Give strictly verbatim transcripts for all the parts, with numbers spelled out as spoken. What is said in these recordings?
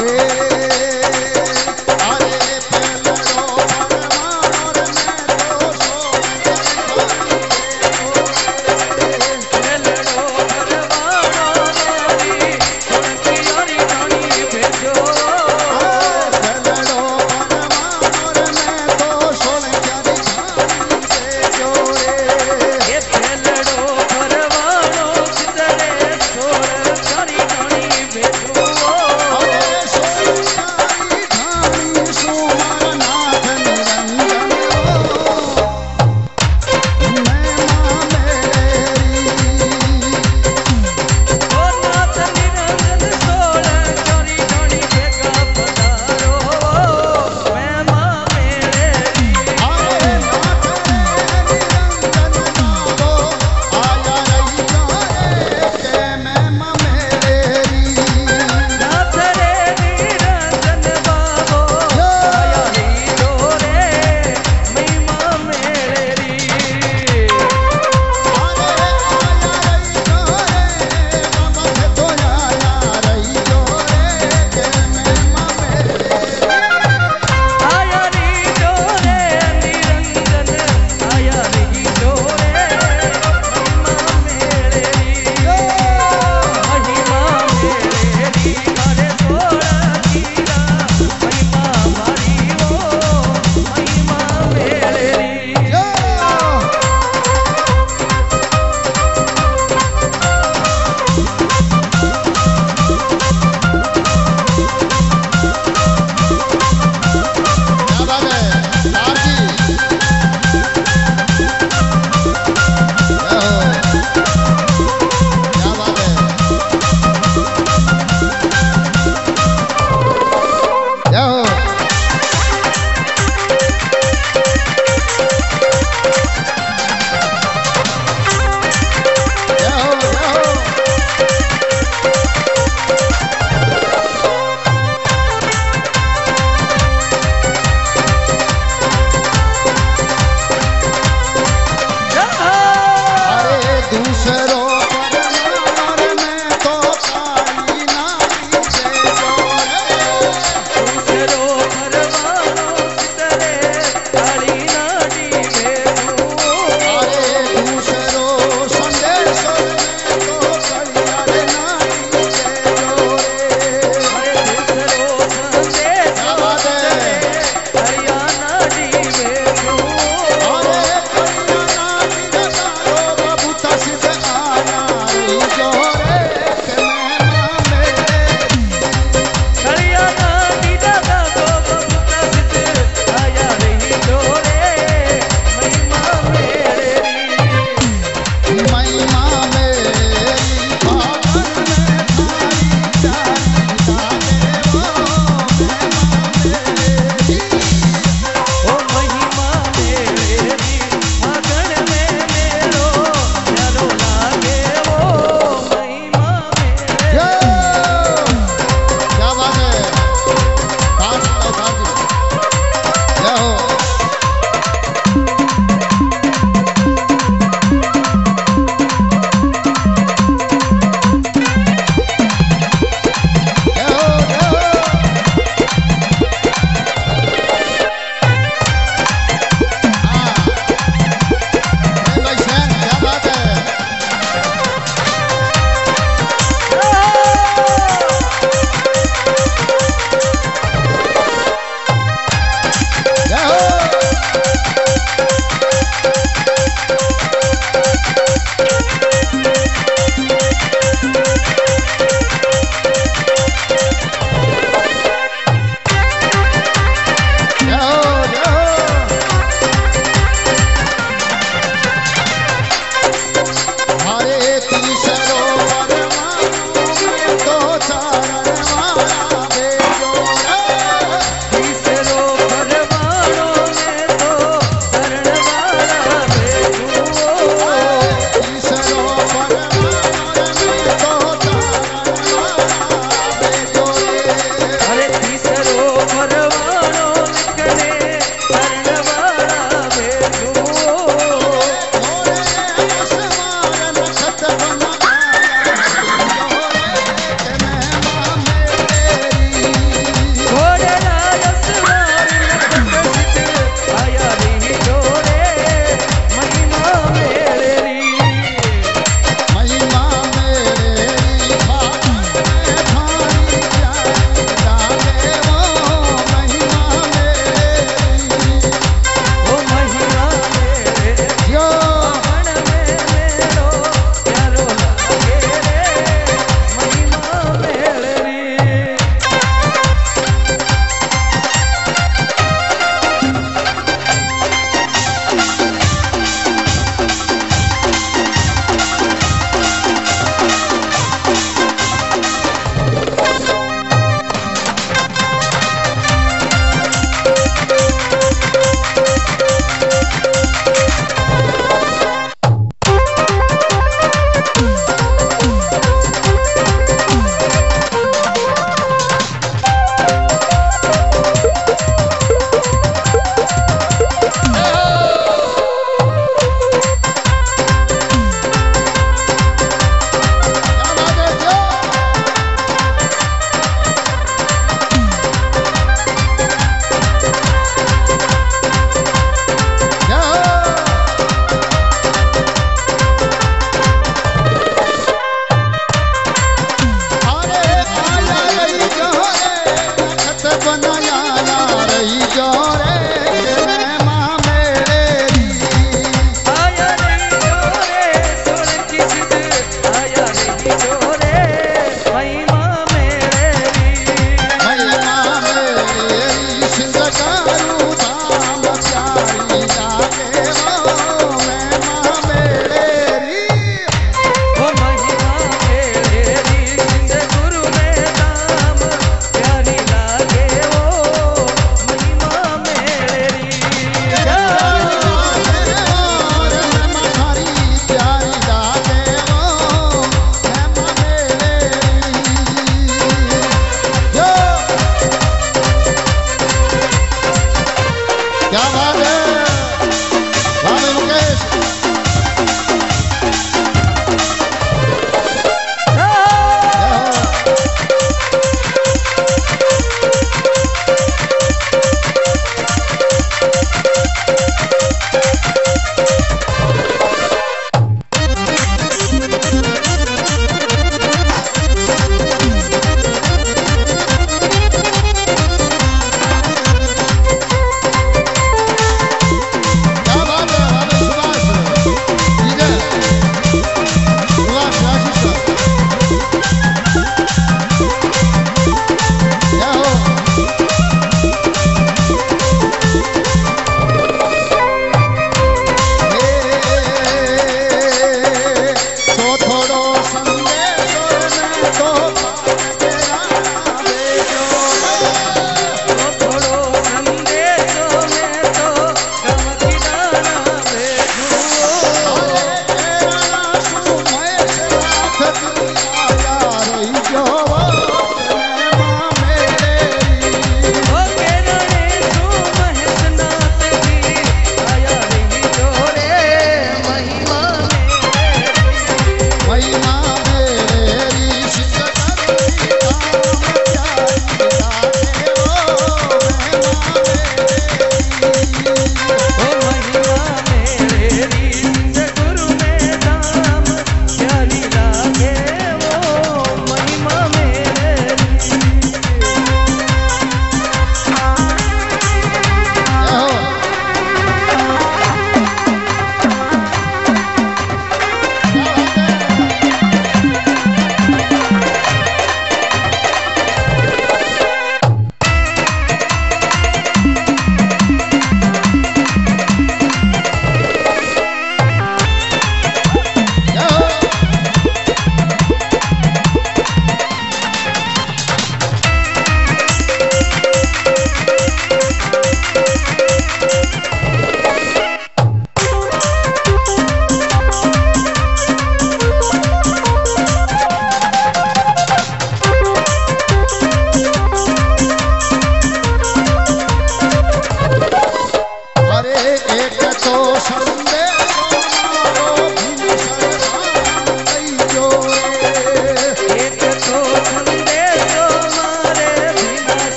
Let's go.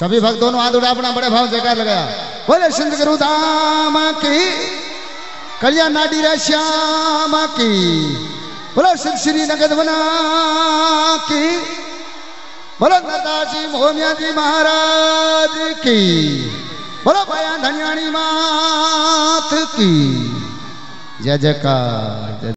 सभी भक्तों ने हाथ उठा अपना बड़े भाव जयकार लगाया। बोले सिंध गुरु धाम की कल्या नाडी रे श्याम की। बोलो सिंध श्री नगद बना की। बोलो नताजी मोहमिया जी महाराज की। बोलो भया धनियाणी मात की। जय जयकार।